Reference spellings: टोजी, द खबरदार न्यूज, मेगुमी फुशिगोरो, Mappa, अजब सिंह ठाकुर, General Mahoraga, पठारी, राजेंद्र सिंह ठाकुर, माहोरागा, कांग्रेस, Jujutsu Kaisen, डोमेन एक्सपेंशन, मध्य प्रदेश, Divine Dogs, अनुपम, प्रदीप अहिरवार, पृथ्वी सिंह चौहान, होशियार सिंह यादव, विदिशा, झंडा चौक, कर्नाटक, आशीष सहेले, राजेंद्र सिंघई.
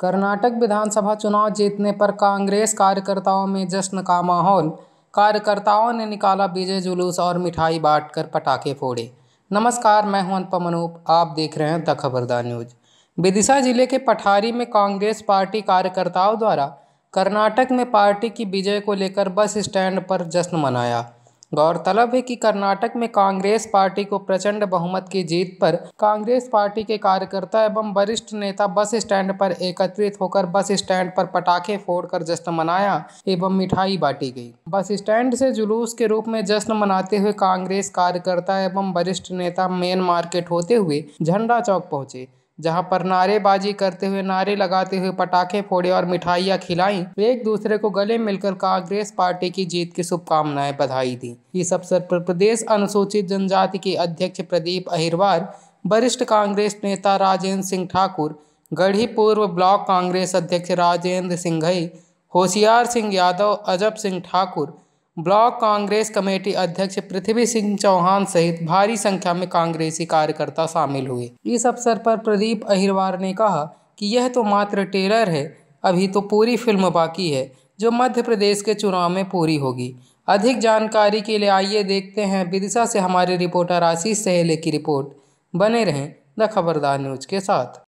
कर्नाटक विधानसभा चुनाव जीतने पर कांग्रेस कार्यकर्ताओं में जश्न का माहौल। कार्यकर्ताओं ने निकाला विजय जुलूस और मिठाई बांटकर पटाखे फोड़े। नमस्कार, मैं हूं अनुपम, आप देख रहे हैं द खबरदार न्यूज। विदिशा जिले के पठारी में कांग्रेस पार्टी कार्यकर्ताओं द्वारा कर्नाटक में पार्टी की विजय को लेकर बस स्टैंड पर जश्न मनाया। गौरतलब है कि कर्नाटक में कांग्रेस पार्टी को प्रचंड बहुमत की जीत पर कांग्रेस पार्टी के कार्यकर्ता एवं वरिष्ठ नेता बस स्टैंड पर एकत्रित होकर बस स्टैंड पर पटाखे फोड़कर जश्न मनाया एवं मिठाई बांटी गई। बस स्टैंड से जुलूस के रूप में जश्न मनाते हुए कांग्रेस कार्यकर्ता एवं वरिष्ठ नेता मेन मार्केट होते हुए झंडा चौक पहुंचे, जहां पर नारेबाजी करते हुए नारे लगाते हुए पटाखे फोड़े और मिठाइयां खिलाई। एक दूसरे को गले मिलकर कांग्रेस पार्टी की जीत की शुभकामनाएं बधाई दी। इस अवसर पर प्रदेश अनुसूचित जनजाति के अध्यक्ष प्रदीप अहिरवार, वरिष्ठ कांग्रेस नेता राजेंद्र सिंह ठाकुर, गढ़ी पूर्व ब्लॉक कांग्रेस अध्यक्ष राजेंद्र सिंघई, होशियार सिंह यादव, अजब सिंह ठाकुर, ब्लॉक कांग्रेस कमेटी अध्यक्ष पृथ्वी सिंह चौहान सहित भारी संख्या में कांग्रेसी कार्यकर्ता शामिल हुए। इस अवसर पर प्रदीप अहिरवार ने कहा कि यह तो मात्र ट्रेलर है, अभी तो पूरी फिल्म बाकी है जो मध्य प्रदेश के चुनाव में पूरी होगी। अधिक जानकारी के लिए आइए देखते हैं विदिशा से हमारे रिपोर्टर आशीष सहेले की रिपोर्ट। बने रहें द खबरदार न्यूज के साथ।